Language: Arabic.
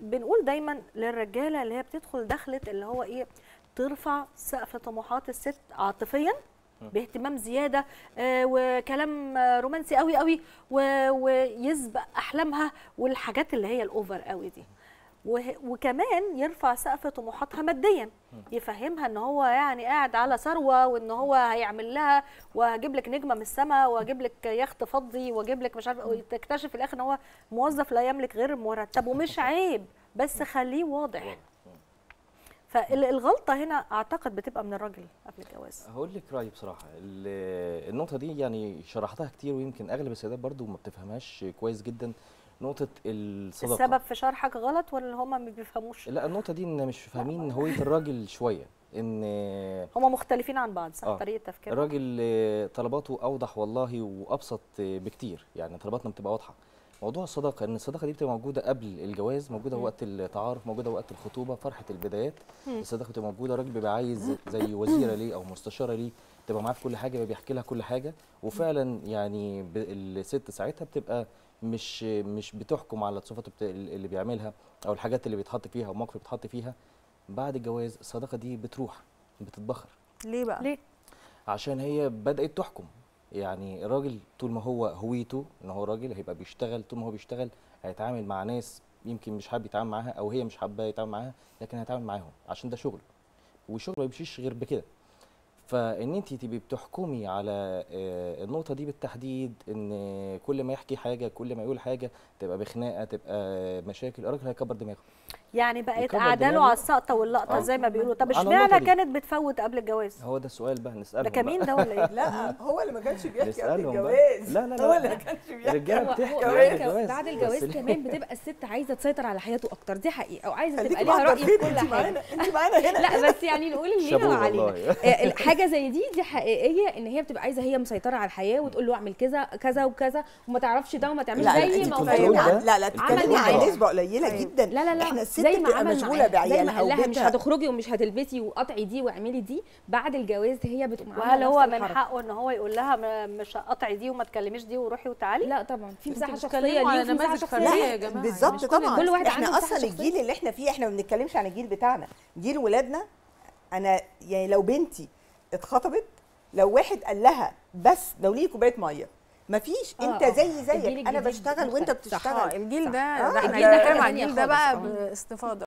بنقول دايما للرجاله اللي هي بتدخل دخله اللي هو ايه، ترفع سقف طموحات الست عاطفيا باهتمام زياده وكلام رومانسي قوي قوي ويسبق احلامها والحاجات اللي هي الاوفر قوي دي، وكمان يرفع سقف طموحاتها ماديا، يفهمها ان هو يعني قاعد على ثروه وان هو هيعمل لها وهجيب لك نجمه من السماء وهجيب لك يخت فضي وهجيب لك مش عارف، وتكتشف في الاخر ان هو موظف لا يملك غير مرتبه، ومش عيب بس خليه واضح. فالغلطه هنا اعتقد بتبقى من الراجل قبل الجواز. هقول لك رايي بصراحه، النقطه دي يعني شرحتها كتير ويمكن اغلب السيدات برضو ما بتفهمهاش كويس جدا. نقطة الصداقة السبب في شرحك غلط ولا هما ما بيفهموش؟ لا النقطة دي ان مش فاهمين هوية الراجل شوية، ان هما مختلفين عن بعض صح طريقة تفكيره. الراجل طلباته اوضح والله وابسط بكتير، يعني طلباتنا بتبقى واضحة. موضوع الصداقة ان الصداقة دي بتبقى موجودة قبل الجواز، موجودة وقت التعارف، موجودة وقت الخطوبة، فرحة البدايات. الصداقة بتبقى موجودة، الراجل بيبقى عايز زي وزيرة ليه او مستشارة ليه تبقى معاه في كل حاجة، بيحكي لها كل حاجة، وفعلا يعني الست ساعتها بتبقى مش بتحكم على التصرفات اللي بيعملها او الحاجات اللي بيتحط فيها او المواقف اللي بيتحط فيها. بعد الجواز الصداقه دي بتروح بتتبخر. ليه بقى؟ ليه؟ عشان هي بدات تحكم. يعني الراجل طول ما هو هويته ان هو راجل هيبقى بيشتغل، طول ما هو بيشتغل هيتعامل مع ناس يمكن مش حابب يتعامل معاها او هي مش حابه يتعامل معاها، لكن هيتعامل معاهم عشان ده شغله، والشغل ما بيمشيش غير بكده. فان انت تبقي بتحكمي على النقطه دي بالتحديد، ان كل ما يحكي حاجه كل ما يقول حاجه تبقى بخناقه تبقى مشاكل، الراجل هيكبر دماغه. يعني بقت اعداله على السقطه واللقطه زي ما بيقولوا. طب اشمعنى كانت بتفوت قبل الجواز؟ هو ده السؤال بقى، نساله ده كمين ده ولا ايه؟ لا هو اللي ما كانش بيحكي قبل الجواز. لا لا لا هو اللي ما كانش بيحكي. الرجاله بتحكي بعد الجواز كمان، بتبقى الست عايزه تسيطر على حياته اكتر، دي حقيقه، او عايزه تبقى ليها راي في كل حاجه. انت معانا هنا لا بس يعني نقول لينا وعلينا حاجه زي دي حقيقيه، ان هي بتبقى عايزه هي مسيطره على الحياه وتقول له اعمل كذا كذا وكذا وما تعرفش ده وما تعملش زي ما لا لا عمل على نسبه قليله جدا. لا لا احنا الست بتبقى مشغوله بعيالها وبنتها، مش هتخرجي ومش هتلبسي وقطعي دي واعملي دي. بعد الجواز هي بتقوم عامله، وهل هو من حقه ان هو يقول لها مش هقطعي دي وما تكلميش دي وروحي وتعالي؟ لا طبعا، في مساحه شخصيه ليه وفي مساحه شخصيه يا جماعه. بالظبط طبعا، كل واحد عنده مساحه شخصيه. احنا اصلا الجيل اللي احنا فيه احنا ما بنتكلمش عن الجيل بتاعنا، جيل ولادنا. انا يعني لو بنتي اتخطبت، لو واحد قال لها بس لو ليه كوبايه ميه، مفيش انت زيك انا بشتغل وانت بتشتغل. الجيل ده احنا بنتكلم عن الجيل ده بقى باستفاضه.